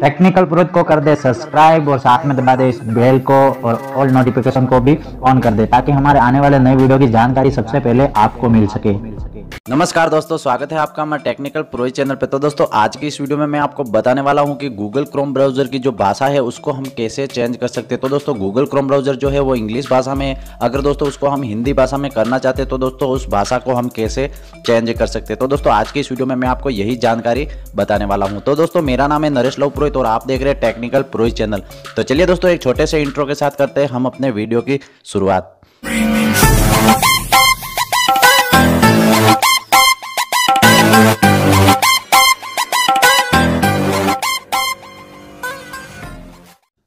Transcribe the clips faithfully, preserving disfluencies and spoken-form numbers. Technical पुरोहित को कर दे subscribe और साथ में दबा दे इस बेल को और ऑल नोटिफिकेशन को भी ऑन कर दे ताकि हमारे आने वाले नए वीडियो की जानकारी सबसे पहले आपको मिल सके। नमस्कार दोस्तों, स्वागत है आपका हमारे टेक्निकल पुरोहित चैनल पे। तो दोस्तों आज की इस वीडियो में मैं आपको बताने वाला हूं कि गूगल क्रोम ब्राउजर की जो भाषा है उसको हम कैसे चेंज कर सकते हैं। तो दोस्तों गूगल क्रोम ब्राउजर जो है वो इंग्लिश भाषा में, अगर दोस्तों उसको हम हिंदी भाषा में करना चाहते हैं तो दोस्तों उस भाषा को हम कैसे चेंज कर सकते हैं। तो दोस्तों आज की इस वीडियो में मैं आपको यही जानकारी बताने वाला हूँ। तो दोस्तों मेरा नाम है नरेश लव पुरोहित और आप देख रहे हैं टेक्निकल पुरोहित चैनल। तो चलिए दोस्तों एक छोटे से इंट्रो के साथ करते हैं हम अपने वीडियो की शुरुआत।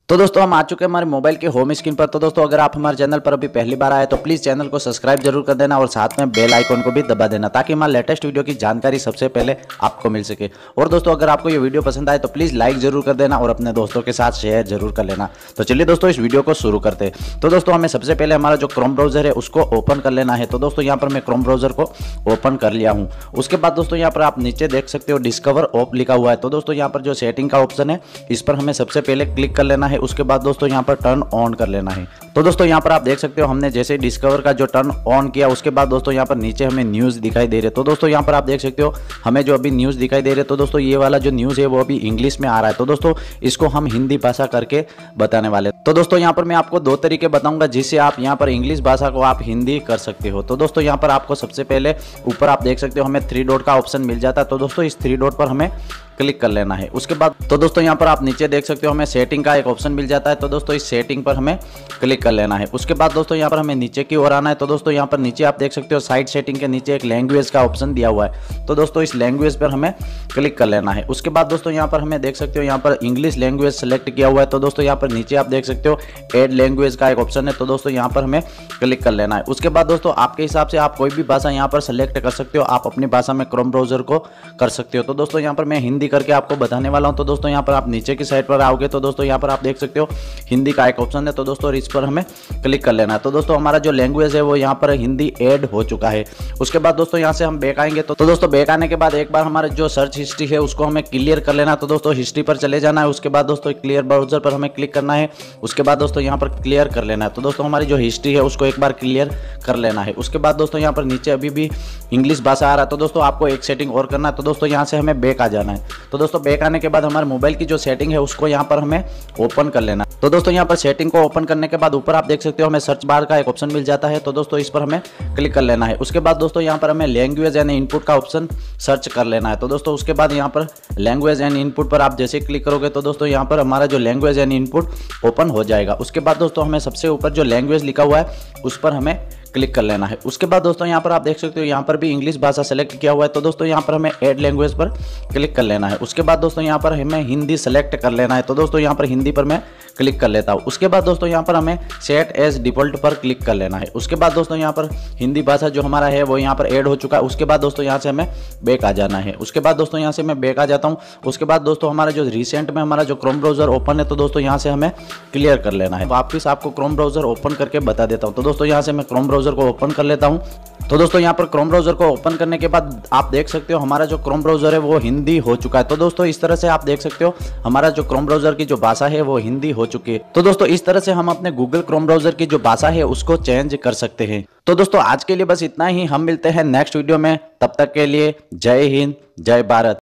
तो दोस्तों हम आ चुके हैं हमारे मोबाइल के होम स्क्रीन पर। तो दोस्तों अगर आप हमारे चैनल पर अभी पहली बार आए तो प्लीज़ चैनल को सब्सक्राइब जरूर कर देना और साथ में बेल आइकॉन को भी दबा देना ताकि हमारे लेटेस्ट वीडियो की जानकारी सबसे पहले आपको मिल सके। और दोस्तों अगर आपको ये वीडियो पसंद आए तो प्लीज़ लाइक जरूर कर देना और अपने दोस्तों के साथ शेयर जरूर कर लेना। तो चलिए दोस्तों इस वीडियो को शुरू करते हैं। तो दोस्तों हमें सबसे पहले हमारा जो क्रोम ब्राउजर है उसको ओपन कर लेना है। तो दोस्तों यहाँ पर मैं क्रोम ब्राउजर को ओपन कर लिया हूँ। उसके बाद दोस्तों यहाँ पर आप नीचे देख सकते हो डिस्कवर ऑप लिखा हुआ है। तो दोस्तों यहाँ पर जो सेटिंग का ऑप्शन है इस पर हमें सबसे पहले क्लिक कर लेना है। उसके बाद दोस्तों यहां पर टर्न ऑन कर लेना है। तो दोस्तों यहां पर आप देख सकते हो हमने जैसे डिस्कवर का जो टर्न ऑन किया उसके बाद दोस्तों यहां पर नीचे हमें न्यूज़ दिखाई दे रहे। तो दोस्तों यहां पर आप देख सकते हो हमें जो अभी न्यूज़ दिखाई दे रहे। तो दोस्तों ये वाला जो न्यूज़ है वो अभी इंग्लिश में आ रहा है। तो दोस्तों इसको हम हिंदी भाषा करके बताने वाले। तो दोस्तों यहाँ पर मैं आपको दो तरीके बताऊंगा जिससे आप यहाँ पर इंग्लिश भाषा को आप हिंदी कर सकते हो। तो दोस्तों यहाँ पर आपको सबसे पहले ऊपर आप देख सकते हो हमें थ्री डॉट का ऑप्शन मिल जाता है। तो दोस्तों इस थ्री डॉट पर हमें क्लिक कर लेना है। उसके बाद तो दोस्तों यहाँ पर आप नीचे देख सकते हो हमें सेटिंग का एक ऑप्शन मिल जाता है। तो दोस्तों इस सेटिंग पर हमें क्लिक कर लेना है। उसके बाद दोस्तों यहाँ पर हमें नीचे की ओर आना है। तो दोस्तों यहाँ पर नीचे आप देख सकते हो साइड सेटिंग के नीचे एक लैंग्वेज का ऑप्शन दिया हुआ है। तो दोस्तों इस लैंग्वेज पर हमें क्लिक कर लेना है। उसके बाद दोस्तों यहाँ पर हमें देख सकते हो यहाँ पर इंग्लिश लैंग्वेज सेलेक्ट किया हुआ है। तो दोस्तों यहाँ पर नीचे आप देख सकते हो एड लैंग्वेज का एक ऑप्शन है। तो दोस्तों यहाँ पर हमें क्लिक कर लेना है। उसके बाद दोस्तों आपके हिसाब से आप कोई भी भाषा यहाँ पर सेलेक्ट कर सकते हो। आप अपनी भाषा में क्रोम ब्राउजर को कर सकते हो। तो दोस्तों यहाँ पर मैं हिंदी करके आपको बताने वाला हूं। तो दोस्तों यहां पर आप नीचे की साइड पर आओगे तो दोस्तों यहां पर आप देख सकते हो हिंदी का एक ऑप्शन है। तो दोस्तों इस पर हमें क्लिक कर लेना है। तो दोस्तों हमारा जो लैंग्वेज है वो यहां पर हिंदी ऐड हो चुका है। उसके बाद दोस्तों यहां से हम बैक आएंगे। तो, तो दोस्तों बैक आने के बाद एक बार हमारा जो सर्च हिस्ट्री है उसको हमें क्लियर कर लेना। तो दोस्तों हिस्ट्री पर चले जाना है। उसके बाद दोस्तों क्लियर ब्राउजर पर हमें क्लिक करना है। उसके बाद दोस्तों यहां पर क्लियर कर लेना है। तो दोस्तों हमारी जो हिस्ट्री है उसको एक बार क्लियर कर लेना है। उसके बाद दोस्तों यहां पर नीचे अभी भी इंग्लिश भाषा आ रहा है। तो दोस्तों आपको एक सेटिंग और करना है। तो दोस्तों यहां से हमें बैक आ जाना है। तो दोस्तों बैक आने के बाद हमारे मोबाइल की जो सेटिंग है उसको यहाँ पर हमें ओपन कर लेना। तो दोस्तों यहाँ पर सेटिंग को ओपन करने के बाद ऊपर आप देख सकते हो हमें सर्च बार का एक ऑप्शन मिल जाता है। तो दोस्तों इस पर हमें क्लिक कर लेना है। उसके बाद दोस्तों यहाँ पर हमें लैंग्वेज एंड इनपुट का ऑप्शन सर्च कर लेना है। तो दोस्तों उसके बाद यहाँ पर लैंग्वेज एंड इनपुट पर आप जैसे क्लिक करोगे तो दोस्तों यहाँ पर हमारा जो लैंग्वेज एंड इनपुट ओपन हो जाएगा। उसके बाद दोस्तों हमें सबसे ऊपर जो लैंग्वेज लिखा हुआ है उस पर हमें क्लिक कर लेना है। उसके बाद दोस्तों यहाँ पर आप देख सकते हो यहाँ पर भी इंग्लिश भाषा सेलेक्ट किया हुआ है। तो दोस्तों यहाँ पर हमें ऐड लैंग्वेज पर क्लिक कर लेना है। उसके बाद दोस्तों यहाँ पर हमें हिंदी सेलेक्ट कर लेना है। तो दोस्तों यहाँ पर हिंदी पर मैं क्लिक कर लेता हूँ। उसके बाद दोस्तों यहाँ पर हमें सेट एज डिफॉल्ट पर क्लिक कर लेना है। उसके बाद दोस्तों यहाँ पर हिंदी भाषा जो हमारा है वो यहाँ पर ऐड हो चुका है। उसके बाद दोस्तों यहाँ से हमें बैक आ जाना है। उसके बाद दोस्तों यहाँ से मैं बैक आ जाता हूँ। उसके बाद दोस्तों हमारा जो रिसेंट में हमारा जो क्रोम ब्राउजर ओपन है तो दोस्तों यहाँ से हमें क्लियर कर लेना है। वापस आपको क्रोम ब्राउजर ओपन करके बता देता हूँ। तो दोस्तों यहाँ से मैं क्रोम ब्राउजर को ओपन कर लेता हूँ। तो दोस्तों यहाँ पर क्रोम ब्राउजर को ओपन करने के बाद आप देख सकते हो हमारा जो क्रोम ब्राउजर है वो हिंदी हो चुका है। तो दोस्तों इस तरह से आप देख सकते हो हमारा जो क्रोम ब्राउजर की जो भाषा है वो हिंदी हो चुकी है। तो दोस्तों इस तरह से हम अपने गूगल क्रोम ब्राउजर की जो भाषा है उसको चेंज कर सकते हैं। तो दोस्तों आज के लिए बस इतना ही। हम मिलते हैं नेक्स्ट वीडियो में। तब तक के लिए जय हिंद, जय भारत।